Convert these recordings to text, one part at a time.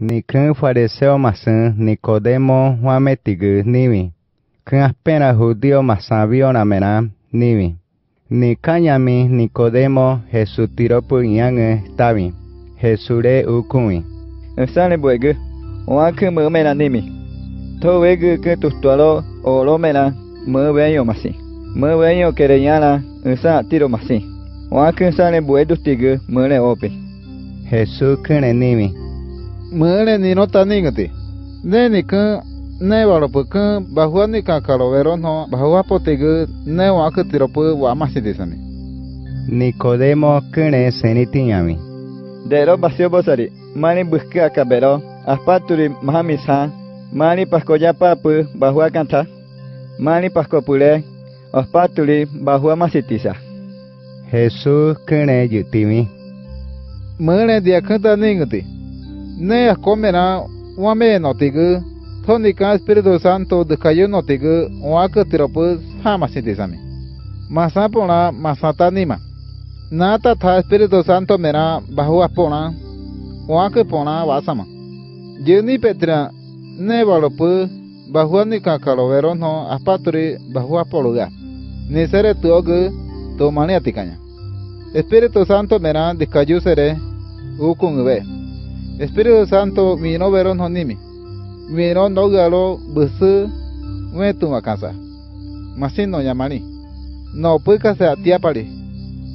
Ni cun fariseo masun, Nicodemo huametigu nivi. Cun apenas judío masabion amená nivi. Ni cañami Nicodemo Jesús tiró puñan tabi. Jesús re ukumi. Ensane buegu. Oaku mumena nimi. To wegu que tustualo o lomena mubeño masi. Mubeño querellana ensa tiro masi. Oaku ensane buegu tigu mune opi. Jesús kune nimi. Mure ni nota ningati. Neni kun nevalopu kun bahuani kakalobero no bahuapotegu newaku tiropu wamasitisani. Nicodemo kune senitiñami. Dero basio bosari. Mani busque a cabero. Aspaturi mahamisa. Mani pascoyapapu bahuacanta. Mani pascopule. Aspaturi bahuamasitisa. Jesús kune yutimi. Mure diacanta ningati. Ne comerá un amén notigu, tónica Espíritu Santo de cayó notigu, o a que tiropus jamás se desame. Masapona, masatanima. Nata ta Espíritu Santo mera, bajo apona, o a que pona, basama. Jenny Petra, ne valopu, bajo nica calovero no, aspaturi, bajo apologa. Ni seré tu ogu, tu maniaticaña. Espíritu Santo mera, de cayó seré, ucungue. Espíritu Santo, mi no verón honimi, mi no no galo, busu, muetuma casa. Masino yamani, no puca se atiapali,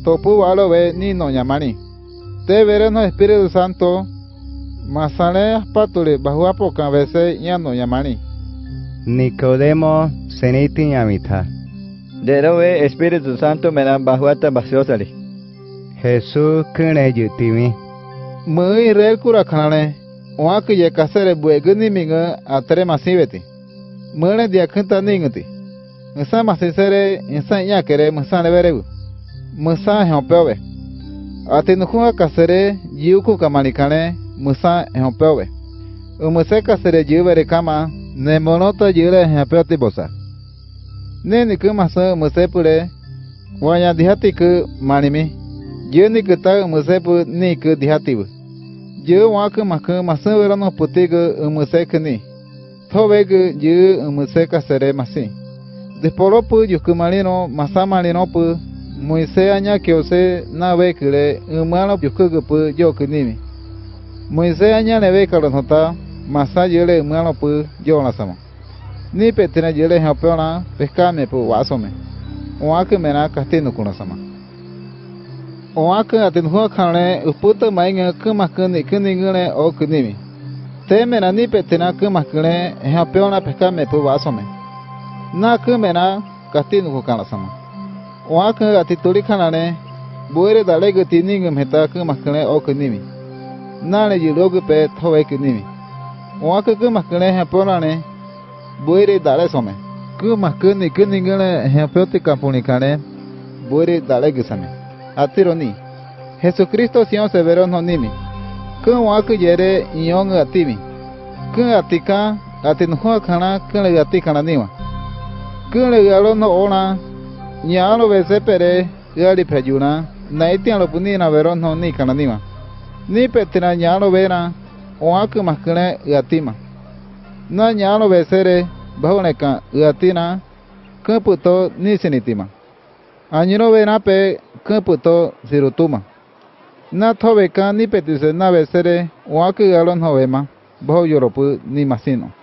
topu alo ve ni no yamani. Te verón Espíritu Santo, masaleas patule, bajo a poca veces ya no yamani. Nicodemo, seniti yamita. Derobe Espíritu Santo me dan bajo a tabasiosali. Jesús, kune yutimi. Muy real curacane, o a que ya casere buegunimiga a tres masiveti. Mure de acanta ningati. Esa masicere en San Yaquere, Musan Evereu. Musan Hompeve. Atenujua casere, yuku camanicane, Musan Hompeve. Un museca sere yuvere cama, nemonota yure en peotibosa. Nenicumasa musepule, guaya dihaticu manimi. Yo ni que tal musepu ni que dihatibu. Yo waka maka masan verano putiga musecani. Tobega yo museca seré masi. Desporopu yucumalino, masamalinopu, muiseaña que ose navecule, humano yucugupu yokunimi. Muiseaña nevecaronota, masayule humano pu yonasama. Ni petina yule japona, pescame pu wasome. Waka mena castino kunasama. Oaque atenjua cane, uputa maenga kumacane, kuningune o kunimi. Temena ni petena kumacane, japeona pescame pubasome. Na kumena, castinu canasama. Oaque atituli canane, buere da lego tiningum heta kumacane o kunimi. Nale yulogupe toe kunimi. Oaque kumacane japeonane, buere da lesome. Kumacane kuningune japeotica punicane, buere da legusame. Atironi, Jesucristo Sion severo no nimi, que un acuyere y un atimi, que atica, atinjua cana, que le atica la nima, que le galón no ona, ni a lo vesepere, gali preyuna, naitian lo punina verón no ni cananima, ni petina ya lo vera, o acu mascule gatima, na ya lo vesere, bajoneca gatina, que puto ni sinitima. Añero venape, que puto sirutuma. Nato beca ni petise na becere, o a que galón jovema, bajo yoropu ni masino.